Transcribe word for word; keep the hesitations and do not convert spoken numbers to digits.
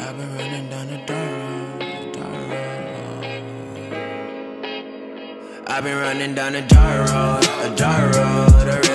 I've been running down the dark road. I've been running down a dark road, a dark road.